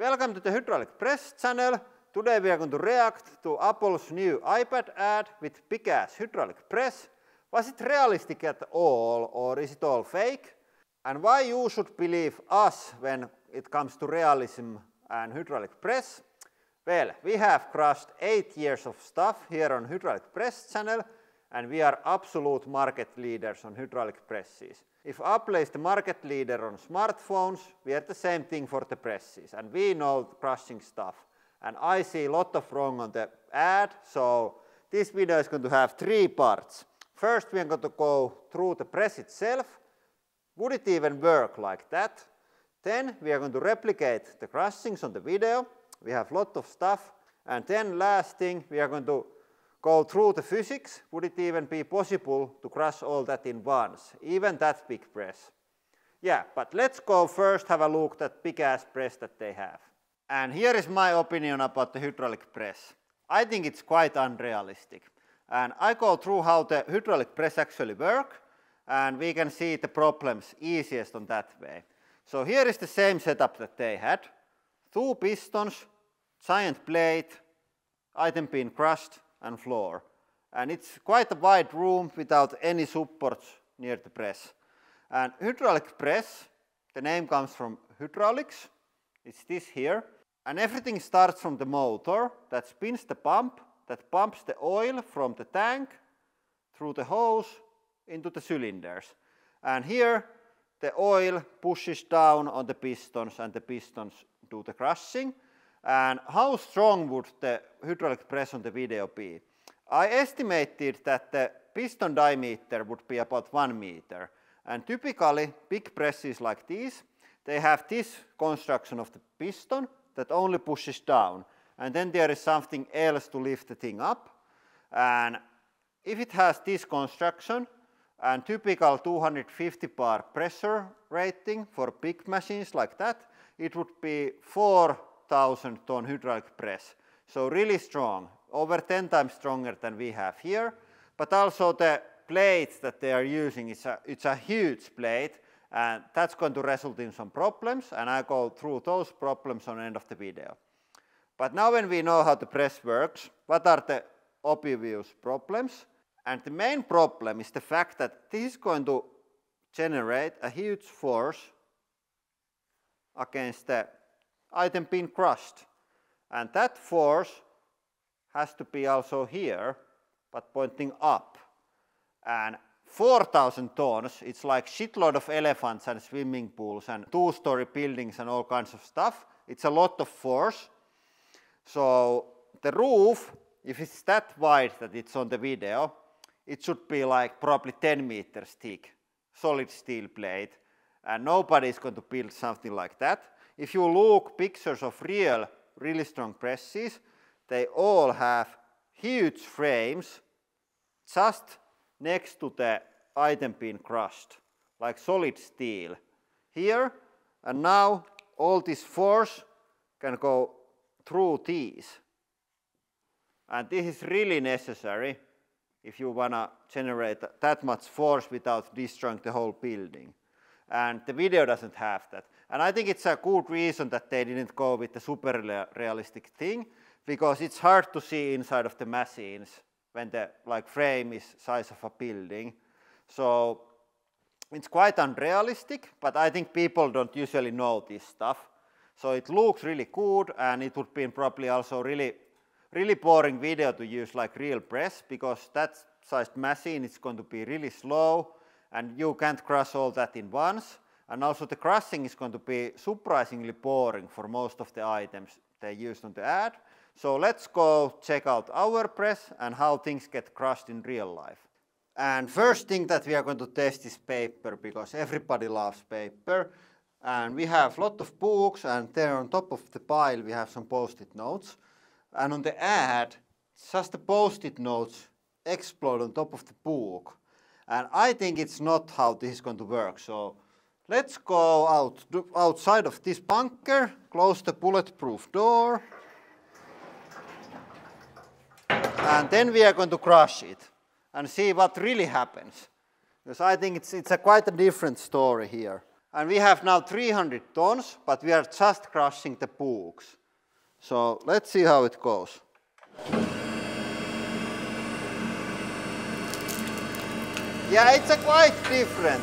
Welcome to the Hydraulic Press channel. Today we are going to react to Apple's new iPad ad with big-ass hydraulic press. Was it realistic at all, or is it all fake? And why you should believe us when it comes to realism and hydraulic press? Well, we have crushed 8 years of stuff here on Hydraulic Press channel, and we are absolute market leaders on hydraulic presses. If Apple is the market leader on smartphones, we are the same thing for the presses, and we know crushing stuff. And I see a lot of wrong on the ad, so this video is going to have 3 parts. First, we are going to go through the press itself. Would it even work like that? Then we are going to replicate the crushings on the video. We have a lot of stuff. And then last thing, we are going to go through the physics. Would it even be possible to crush all that in once, even that big press? Yeah, but let's go first have a look at that big ass press that they have. And here is my opinion about the hydraulic press. I think it's quite unrealistic. And I go through how the hydraulic press actually works, and we can see the problems easiest on that way. So here is the same setup that they had. 2 pistons, giant plate, item being crushed, and floor. And it's quite a wide room without any supports near the press. And hydraulic press, the name comes from hydraulics, it's this here. And everything starts from the motor that spins the pump, that pumps the oil from the tank through the hose into the cylinders. And here the oil pushes down on the pistons, and the pistons do the crushing. And how strong would the hydraulic press on the video be? I estimated that the piston diameter would be about 1 meter. And typically big presses like these, they have this construction of the piston that only pushes down. And then there is something else to lift the thing up. And if it has this construction and typical 250 bar pressure rating for big machines like that, it would be 4,000-ton hydraulic press, so really strong, over 10 times stronger than we have here. But also the plate that they are using, it's a huge plate, and that's going to result in some problems, and I go through those problems on the end of the video. But now when we know how the press works, what are the obvious problems? And the main problem is the fact that this is going to generate a huge force against the item being crushed, and that force has to be also here but pointing up. And 4,000 tons, it's like shitload of elephants and swimming pools and 2-story buildings and all kinds of stuff. It's a lot of force. So the roof, if it's that wide that it's on the video, it should be like probably 10 meters thick solid steel plate, and nobody's going to build something like that. If you look pictures of really strong presses, they all have huge frames just next to the item being crushed, like solid steel. Here and now all this force can go through these. And this is really necessary if you wanna generate that much force without destroying the whole building. And the video doesn't have that. And I think it's a good reason that they didn't go with the super realistic thing, because it's hard to see inside of the machines when the frame is size of a building. So it's quite unrealistic, but I think people don't usually know this stuff. So it looks really good, and it would be probably also really boring video to use like real press, because that sized machine is going to be really slow, and you can't crush all that in once. And also the crushing is going to be surprisingly boring for most of the items they used on the ad. So let's go check out our press and how things get crushed in real life. And first thing that we are going to test is paper, because everybody loves paper. And we have a lot of books, and there on top of the pile we have some post-it notes. And on the ad, just the post-it notes explode on top of the book. And I think it's not how this is going to work. So let's go outside of this bunker, close the bulletproof door, and then we are going to crush it and see what really happens. Because I think it's a quite a different story here. And we have now 300 tons, but we are just crushing the books. So let's see how it goes. Yeah, it's a quite different.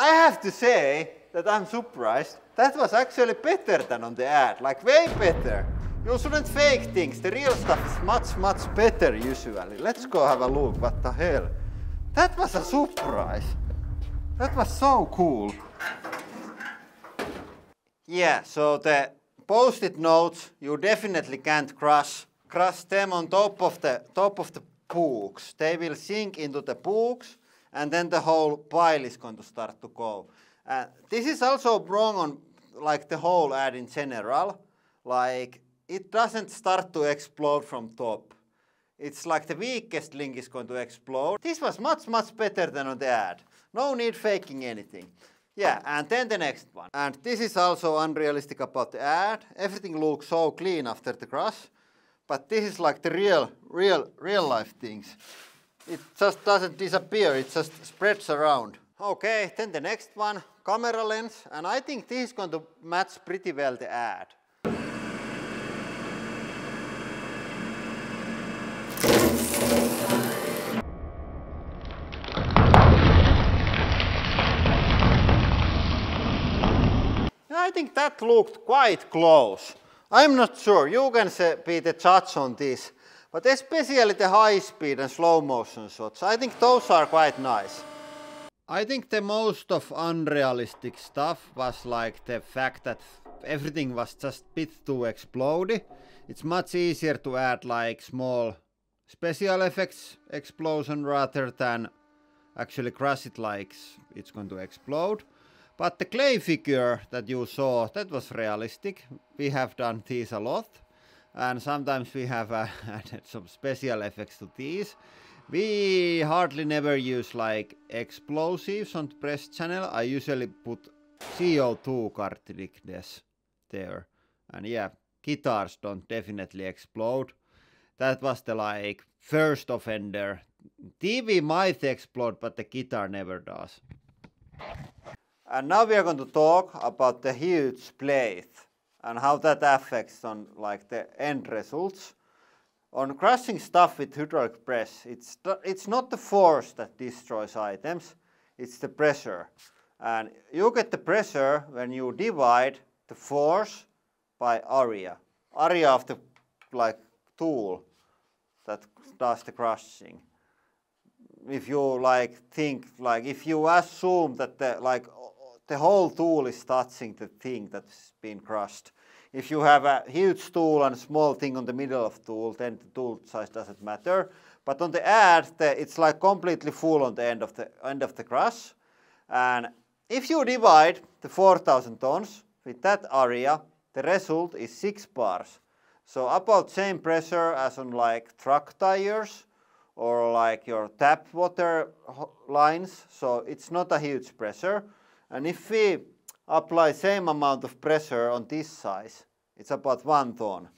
I have to say that I'm surprised. That was actually better than on the ad, like way better. You shouldn't fake things. The real stuff is much, much better usually. Let's go have a look. What the hell? That was a surprise. That was so cool. Yeah, so the post-it notes, you definitely can't crush them on top of the books. They will sink into the books, and then the whole pile is going to start to go. This is also wrong on like the whole ad in general. Like, it doesn't start to explode from top. It's like the weakest link is going to explode. This was much, much better than on the ad. No need faking anything. Yeah, and then the next one. And this is also unrealistic about the ad. Everything looks so clean after the crush. But this is like the real life things. It just doesn't disappear, it just spreads around. Okay, then the next one, camera lens. And I think this is going to match pretty well the ad. I think that looked quite close. I'm not sure, you can be the judge on this. But especially the high speed and slow motion shots, I think those are quite nice. I think the most of unrealistic stuff was like the fact that everything was just a bit too explodey. It's much easier to add like small special effects explosion rather than actually crush it like it's going to explode. But the clay figure that you saw, that was realistic. We have done these a lot. And sometimes we have added some special effects to these. We hardly never use like explosives on the press channel. I usually put CO2 cartridges there. And yeah, guitars don't definitely explode. That was the like first offender. TV might explode, but the guitar never does. And now we are going to talk about the huge blade. And how that affects on like the end results. On crushing stuff with hydraulic press, it's not the force that destroys items, it's the pressure. And you get the pressure when you divide the force by area of the like tool that does the crushing. If you like think like if you assume that the like the whole tool is touching the thing that's been crushed. If you have a huge tool and a small thing on the middle of the tool, then the tool size doesn't matter. But on the ad, it's like completely full on the end of the crush. And if you divide the 4,000 tons with that area, the result is 6 bars. So about same pressure as on like truck tires or like your tap water lines. So it's not a huge pressure. And if we apply same amount of pressure on this size, it's about 1 ton.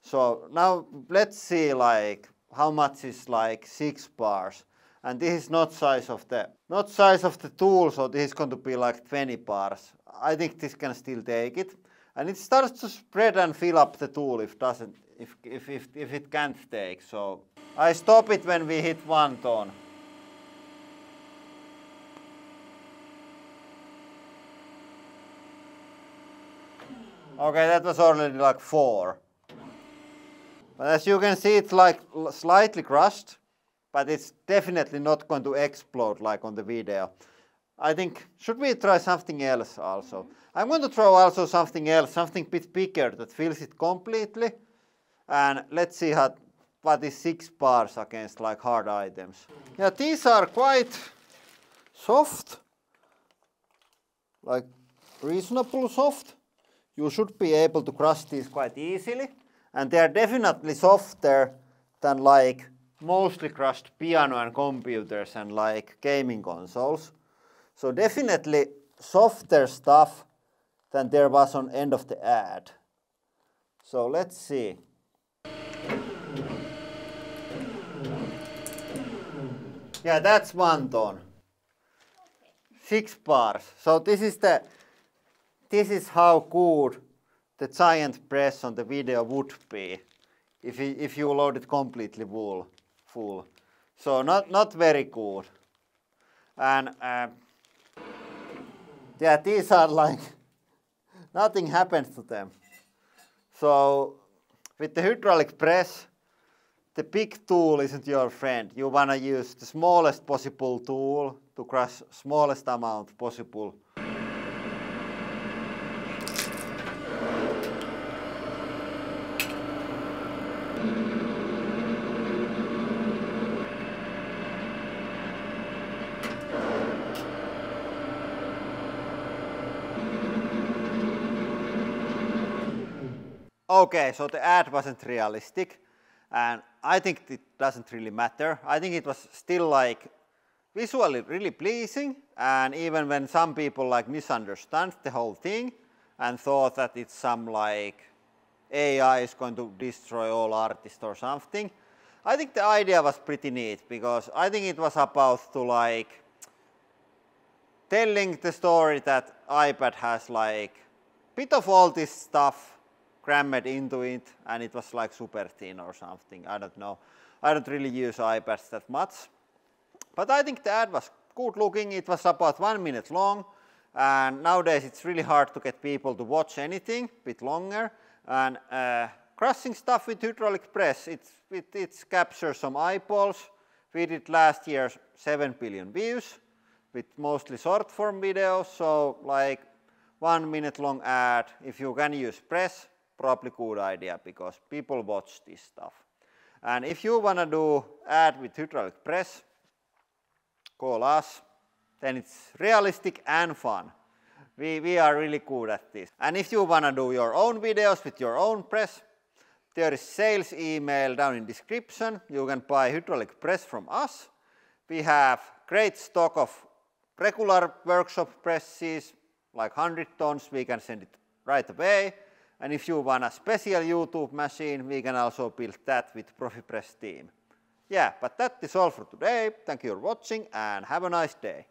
So now let's see like how much is like 6 bars. And this is not size of the tool, so this is going to be like 20 bars. I think this can still take it. And it starts to spread and fill up the tool if it can't take. So I stop it when we hit 1 ton. Okay, that was already like 4. But as you can see, it's like slightly crushed, but it's definitely not going to explode like on the video. I think, should we try something else also? I'm going to throw also something else, something a bit bigger that fills it completely. And let's see what is 6 bars against like hard items. Yeah, these are quite soft, like reasonable soft. You should be able to crush these quite easily, and they are definitely softer than like mostly crushed piano and computers and like gaming consoles. So definitely softer stuff than there was on end of the ad. So let's see. Yeah, that's one ton. 6 bars. So this is how good the giant press on the video would be if you load it completely full. So not very good. And yeah, these are like nothing happens to them. So with the hydraulic press, the big tool isn't your friend. You wanna use the smallest possible tool to crush smallest amount possible. Okay, so the ad wasn't realistic, and I think it doesn't really matter. I think it was still like visually really pleasing, and even when some people like misunderstand the whole thing and thought that it's some like AI is going to destroy all artists or something, I think the idea was pretty neat, because I think it was about to like telling the story that iPad has like bit of all this stuff crammed into it, and it was like super thin or something, I don't know. I don't really use iPads that much. But I think the ad was good looking, it was about 1 minute long, and nowadays it's really hard to get people to watch anything a bit longer, and crushing stuff with hydraulic press, it captures some eyeballs. We did last year 7 billion views with mostly short form videos, so like 1 minute long ad, if you can use press, probably good idea, because people watch this stuff. And if you wanna do ad with hydraulic press, call us, then it's realistic and fun. We are really good at this. And if you wanna do your own videos with your own press, there is sales email down in description. You can buy hydraulic press from us. We have great stock of regular workshop presses, like 100 tons, we can send it right away. And if you want a special YouTube machine, we can also build that with Profi Press team. Yeah, but that is all for today. Thank you for watching and have a nice day.